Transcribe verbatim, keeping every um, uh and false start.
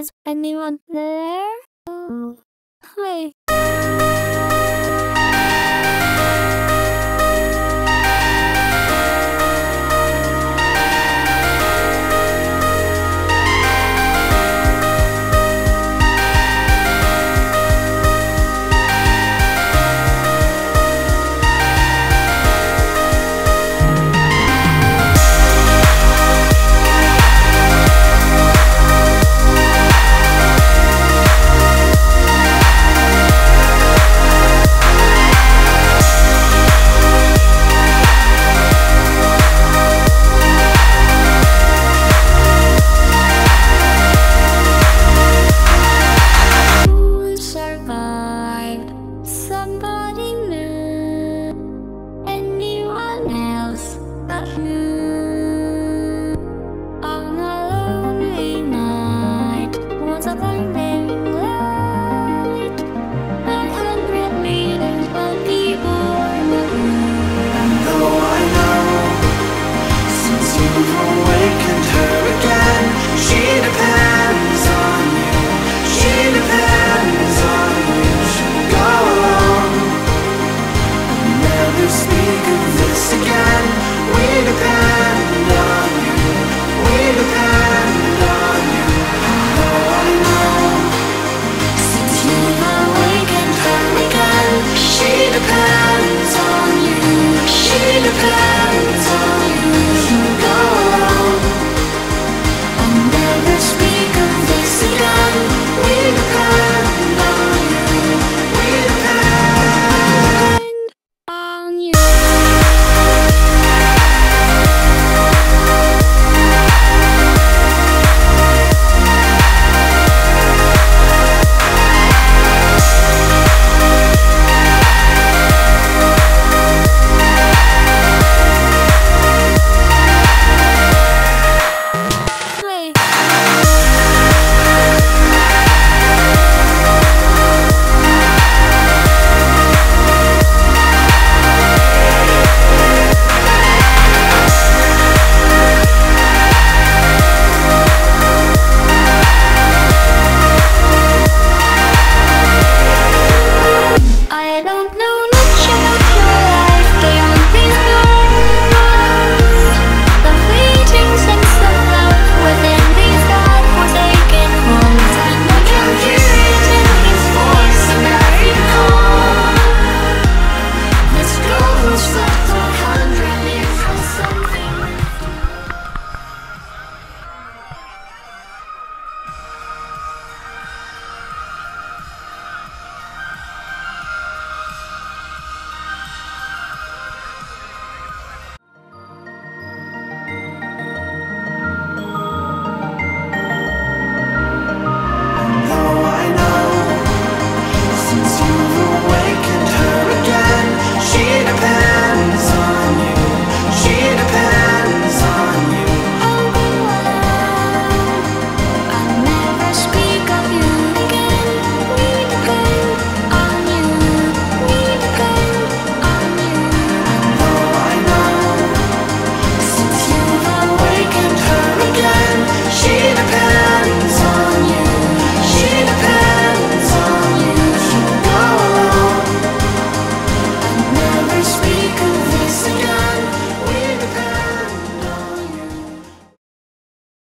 Is anyone there? Oh, hey,